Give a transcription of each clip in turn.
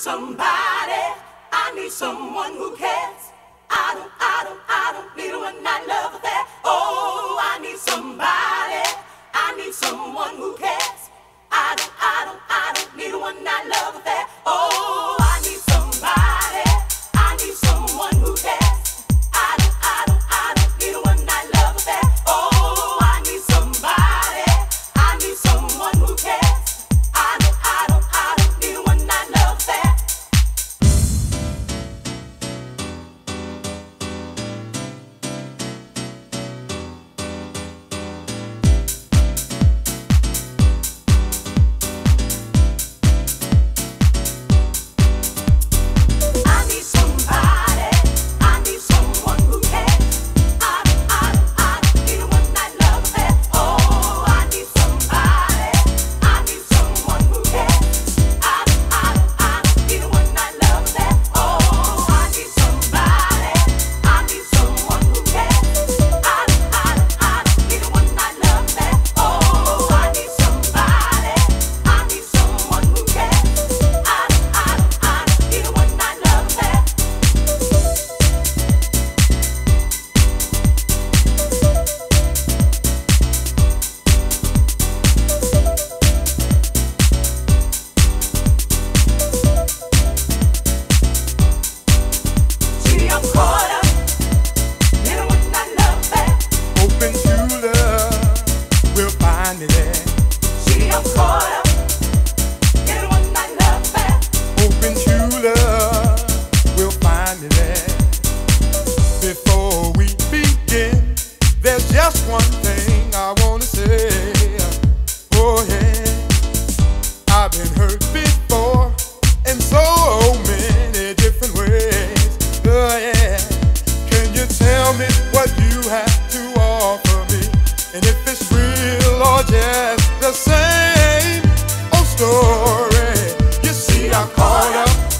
somebody. I need someone who cares. I don't need a one-night love affair. Oh, I need somebody. I need someone who cares. I don't need a one-night love affair. Oh, I need somebody. I need someone who cares. I don't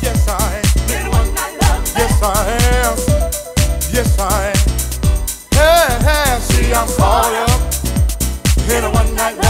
need a one-night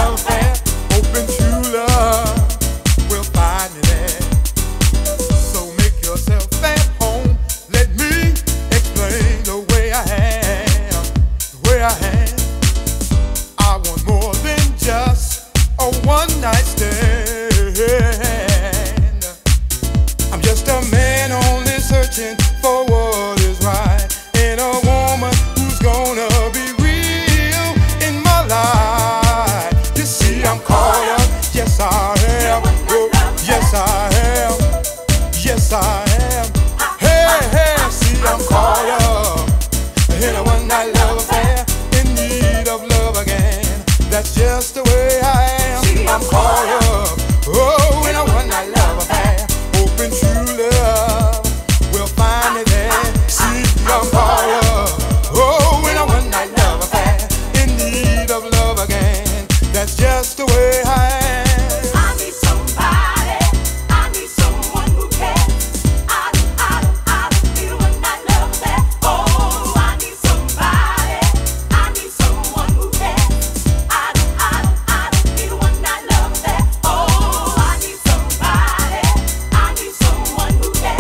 love affair. Oh, I need somebody. I need someone who cares.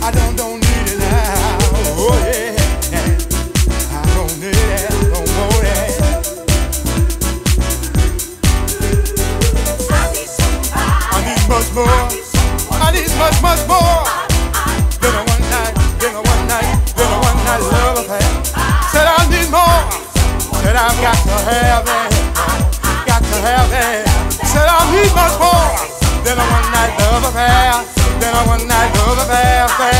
I don't need a one-night love affair.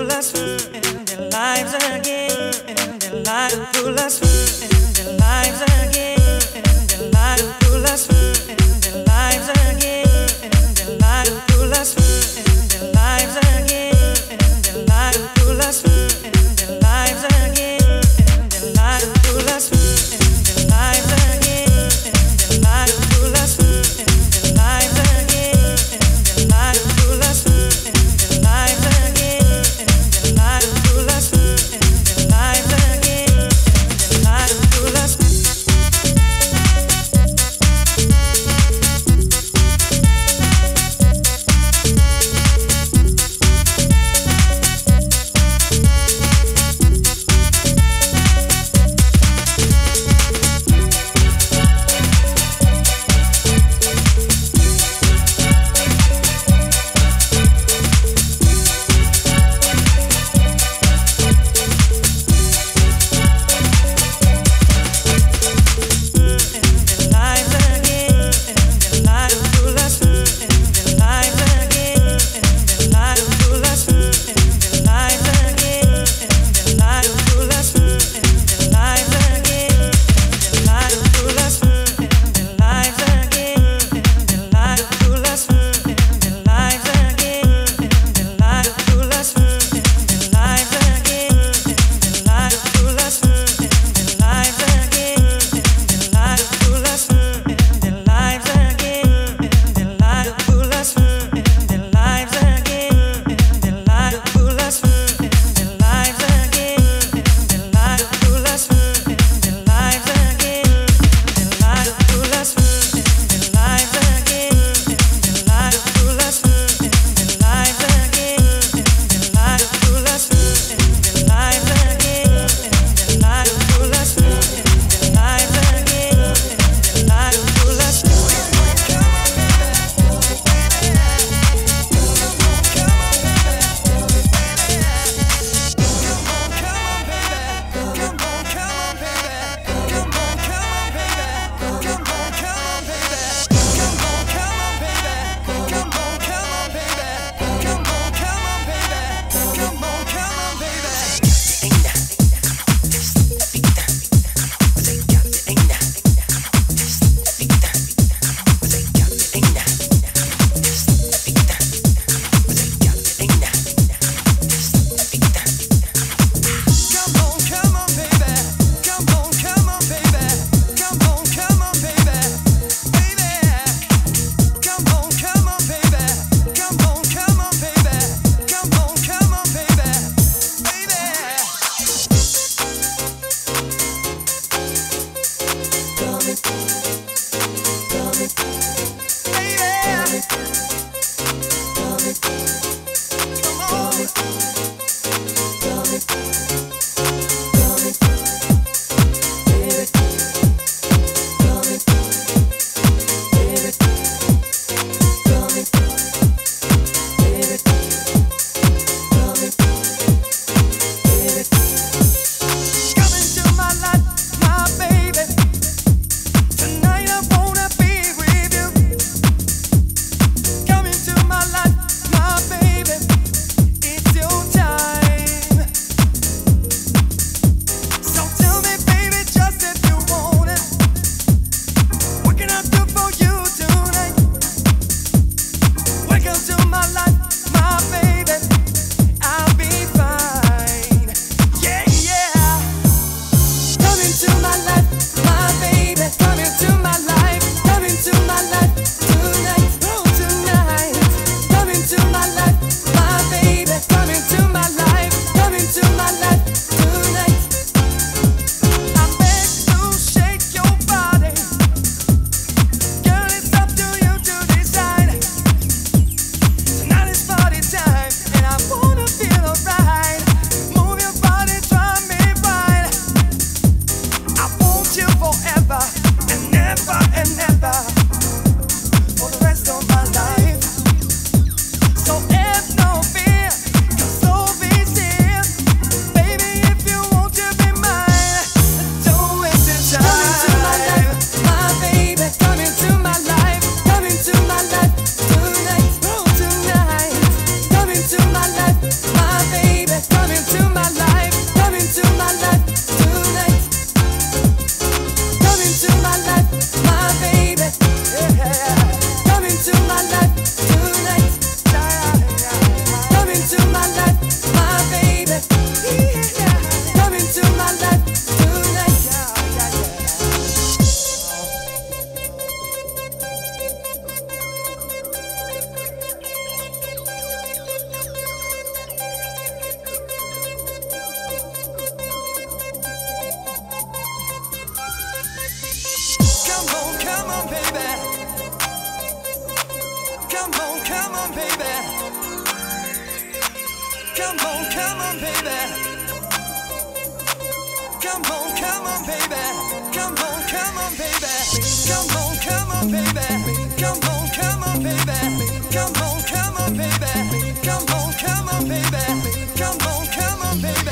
pull us through in their lives again, in their lives pull us through in their lives again, in their lives pull us through in their lives again, in their lives pull us through in their lives again, in their lives pull us through in their lives again, in their lives pull us through in their lives again, in their lives pull us through in their lives again, in their lives pull us through in their lives again. come on, baby. Come on, baby. Come on, baby. Come on, baby. Come on, baby. Come on, baby. Come on, baby. Come on, baby. Come on, baby. Come on, baby. Come on, baby.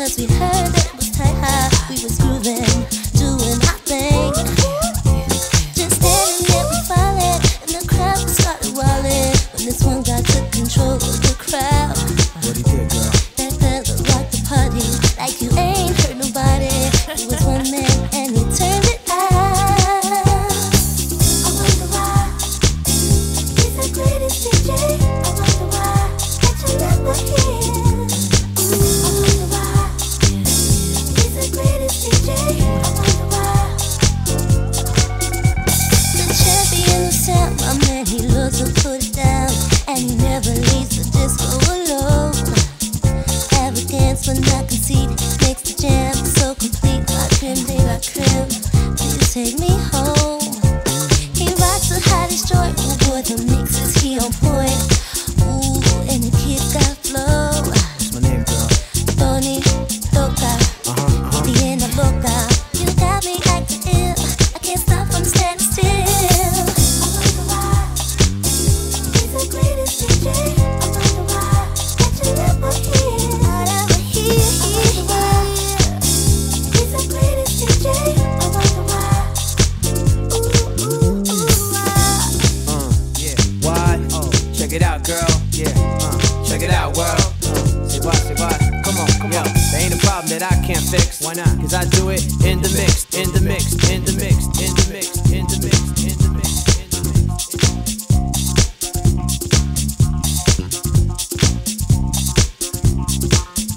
cause we heard it was tight high. We was grooving, doing our thing. Just standing there, we falling, and the crowd was started walling. When this one guy took control of the crowd, what he did, y'all? That girl looked like the party, like you ain't hurt nobody. It was one man, and he turned it out. I wonder why he's the greatest DJ. I wonder why that you never hear. Take me home. He rocks the hottest joint. Oh boy, the mix is he on point. Ooh, and the kid got flow. That's my name, girl. Tony Loca. Viviana Loca. You got me acting ill. I can't stop from standing still. I wonder why he's the greatest DJ. I wonder why that you never hear. I'd ever hear. I wonder why he's the greatest DJ. Check it out, girl, yeah, check it out, world. Say what, come on, come on. There ain't a problem that I can't fix. Why not? Cause I do it in the mix, in the mix, in the mix, in the mix, in the mix, in the mix, in the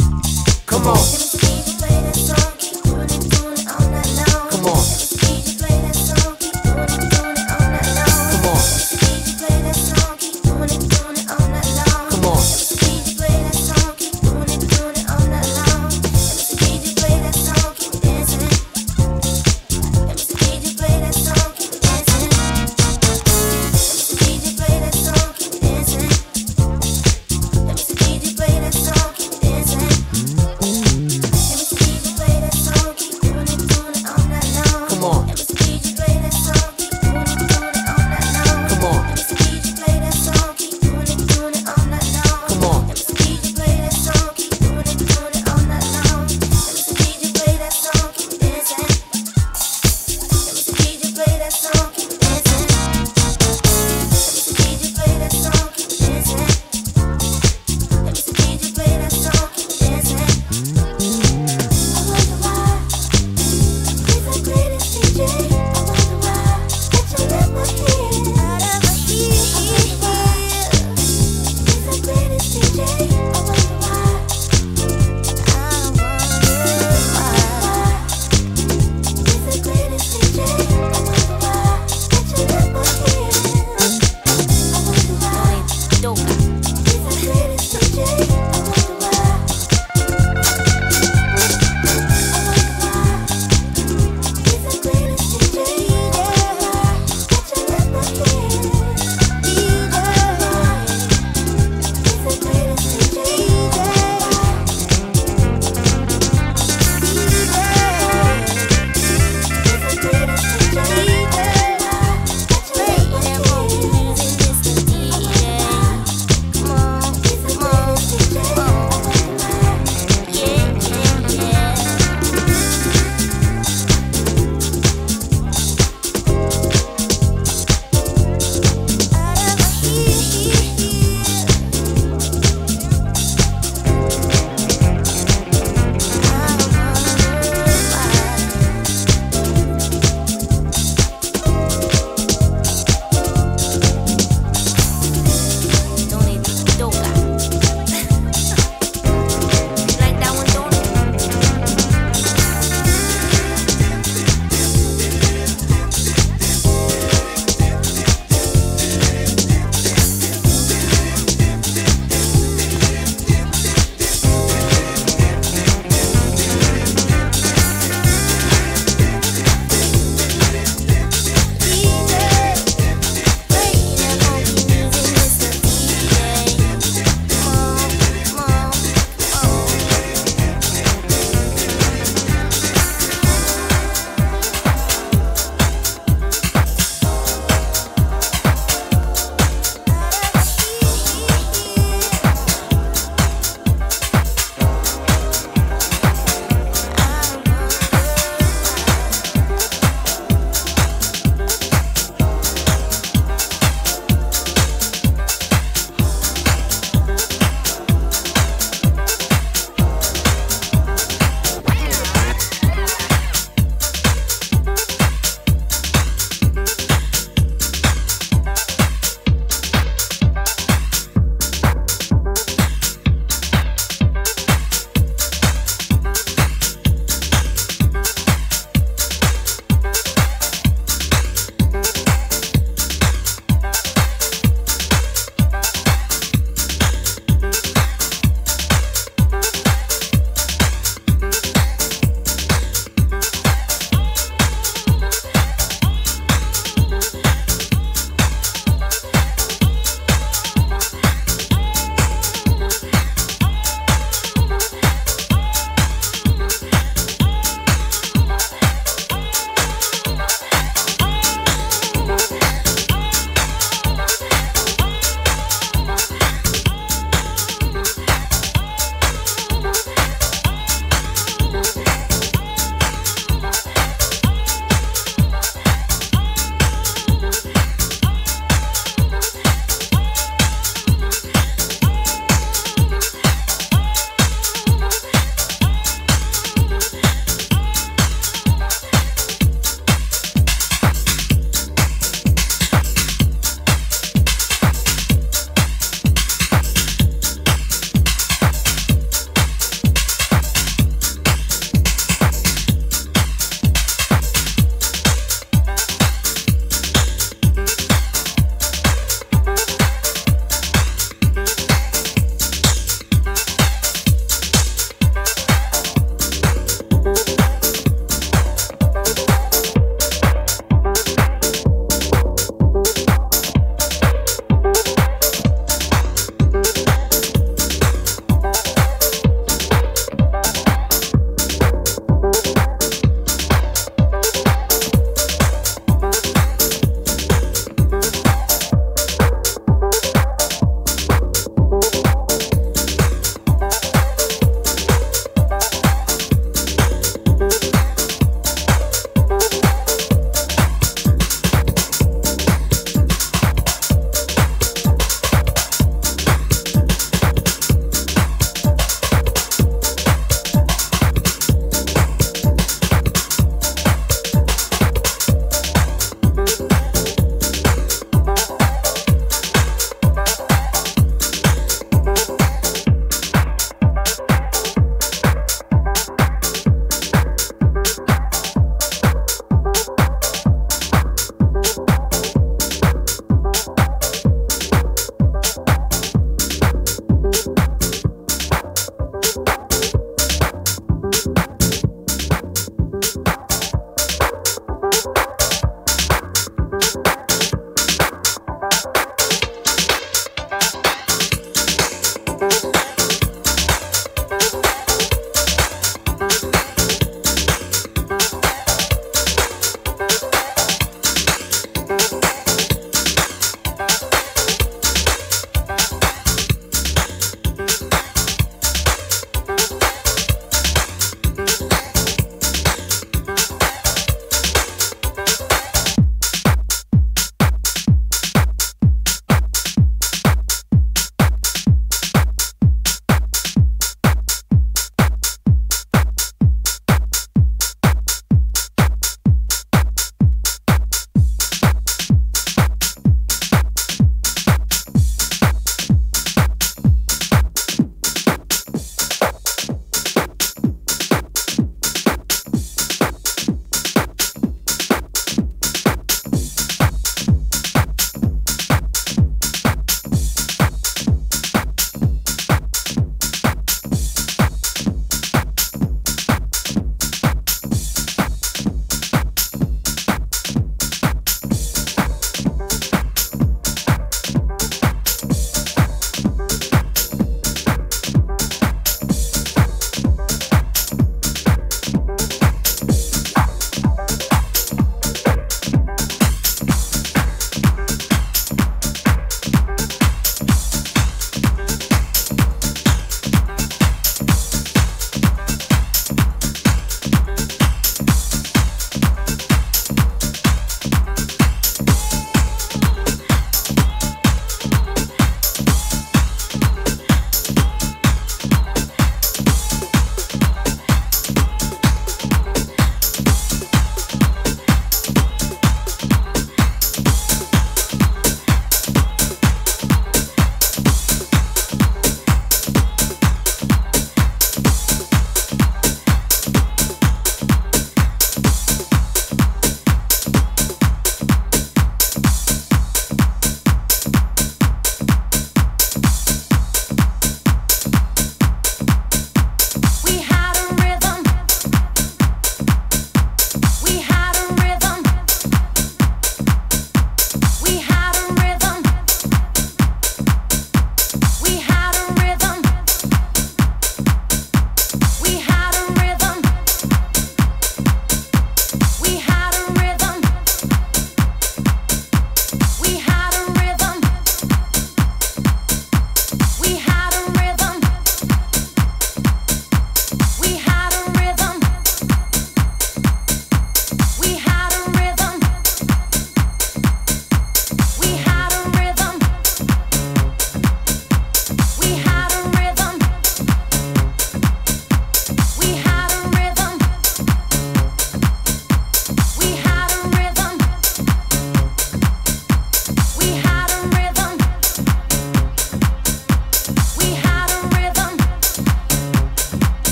mix. Come on. Come on. Come on.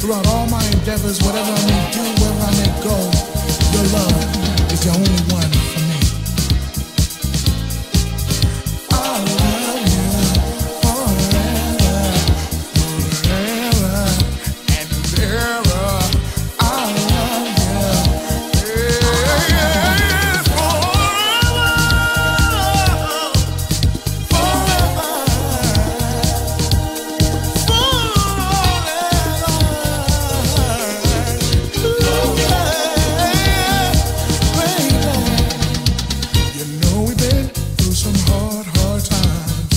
throughout all my endeavors, whatever I may do, wherever I may go, your love is the only one for me. I love you forever, forever and ever. I love you forever, forever. You know we've been through some hard times,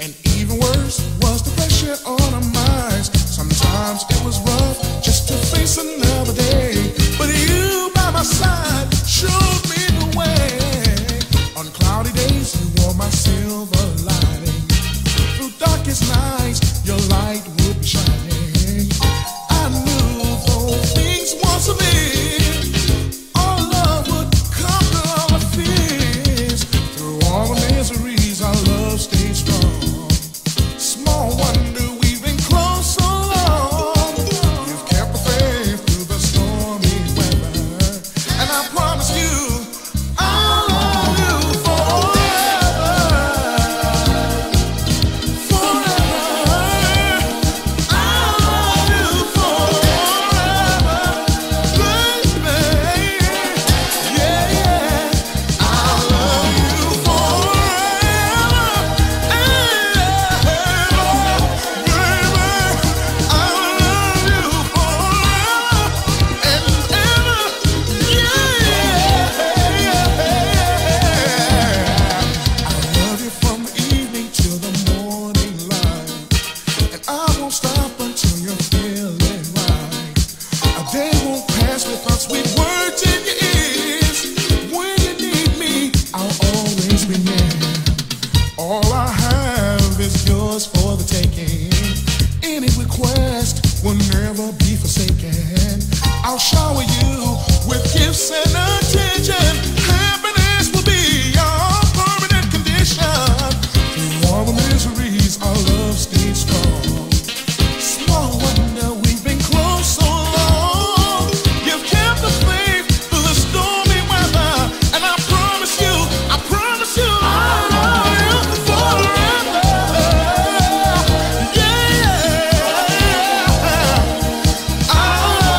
and even worse was the pressure on our minds. Sometimes it was rough just to face another day, but you by my side showed me the way. On cloudy days you wore my silver lining, through darkest nights your light would be shining. I knew those things once a bit, our love would conquer all my fears. Through all the miseries our love stayed strong. Small wonder we've been close so long. You've kept the faith through the stormy weather, and I promise you I'll love you forever, forever. I'll love you forever, baby. Yeah, yeah. I'll love you forever, baby. I'll love you forever and ever. Yeah. I love you from the evening till the morning light, and I won't stop until you're feeling right. A day won't pass without sweet words in your ears. When you need me, I'll always be near. All I have is yours for the taking. Any request will never be forsaken. I'll shower you with gifts and attention. Happiness will be our permanent condition. Through all the miseries, our love stayed strong. Small wonder we've been close so long. You've kept the faith through the stormy weather, and I promise you, I'll love you forever. Yeah, I'll love you forever and ever. Yeah. Forever, baby.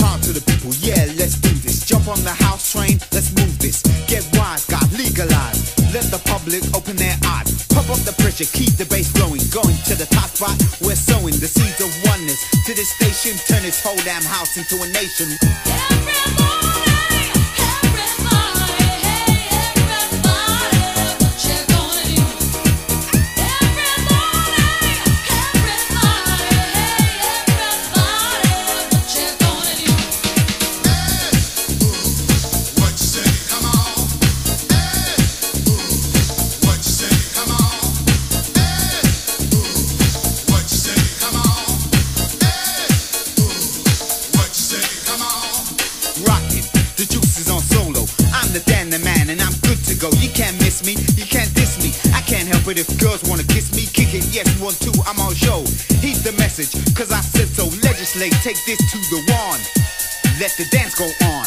Power to the people, yeah, let's do this. Jump on the house train, let's move this. Get wise, God, legalize. Let the public open their eyes. Pump up the pressure, keep the bass flowing. Going to the top spot, we're sowing the seeds of oneness. To this station, turn this whole damn house into a nation. Rock it, go. You can't miss me, you can't diss me. I can't help it if girls wanna kiss me. Kick it, yes, 1, 2, I'm on show. Heed the message, cause I said so. Legislate, take this to the wand. Let the dance go on.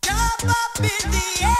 Jump up in the air.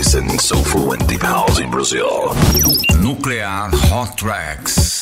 listen soulful and deep house in Brazil. Nuclear Hot Tracks.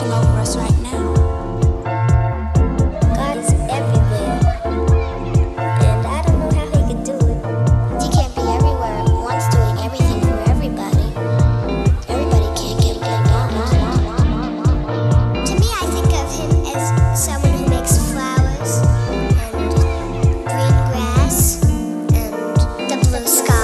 watching over us right now. God is everywhere, and I don't know how he could do it. He can't be everywhere at once doing everything for everybody. Everybody can't get God. To me, I think of him as someone who makes flowers and green grass and the blue sky.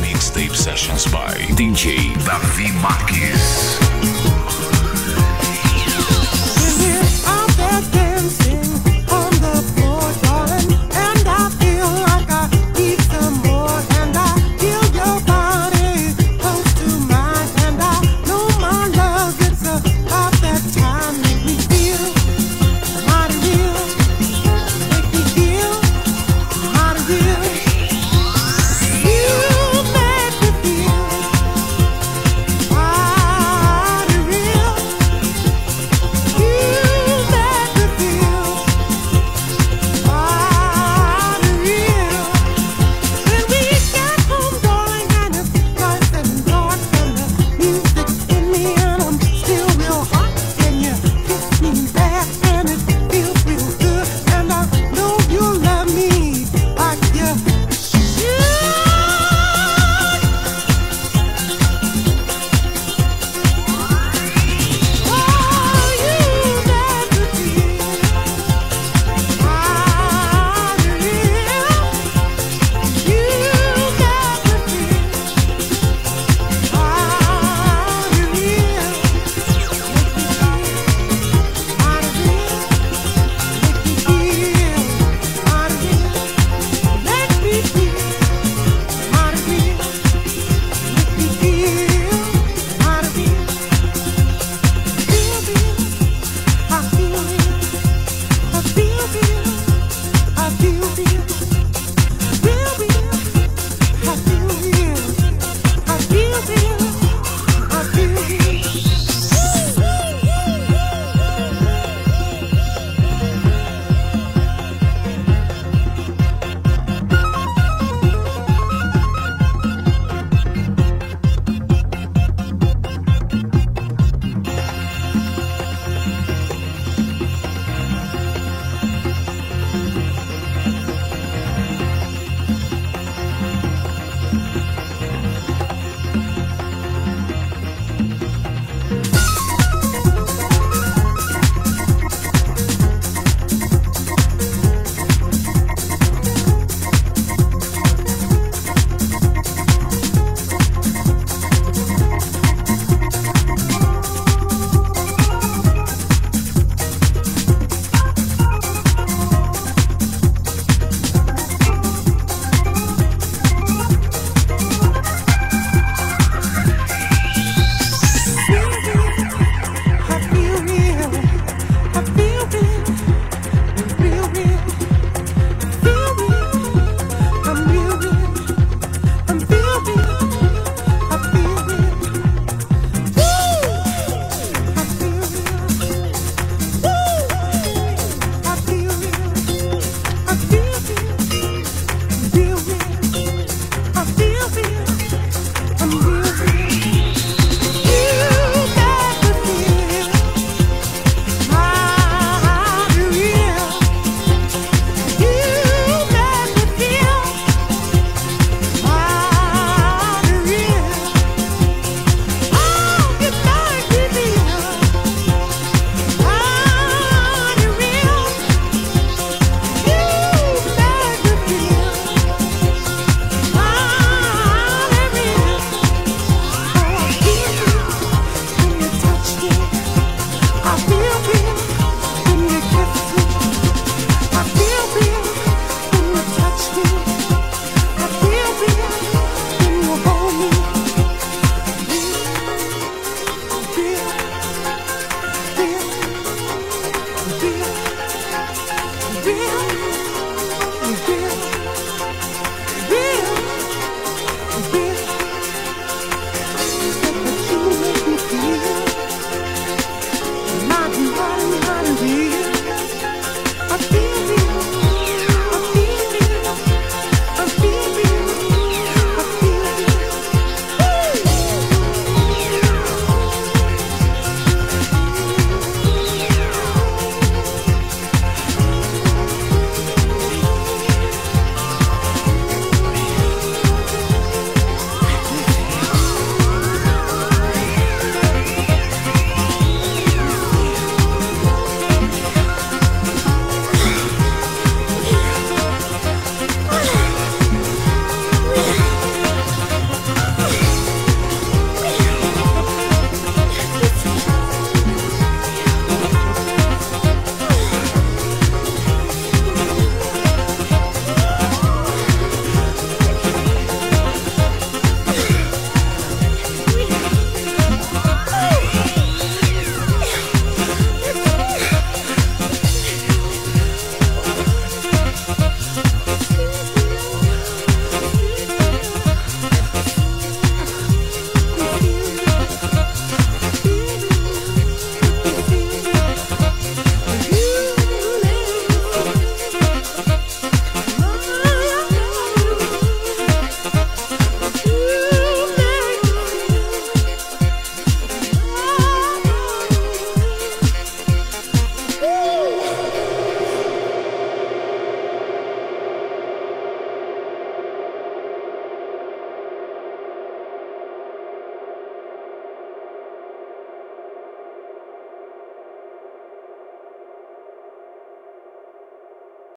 Mixtape Sessions by DJ Davi Marques.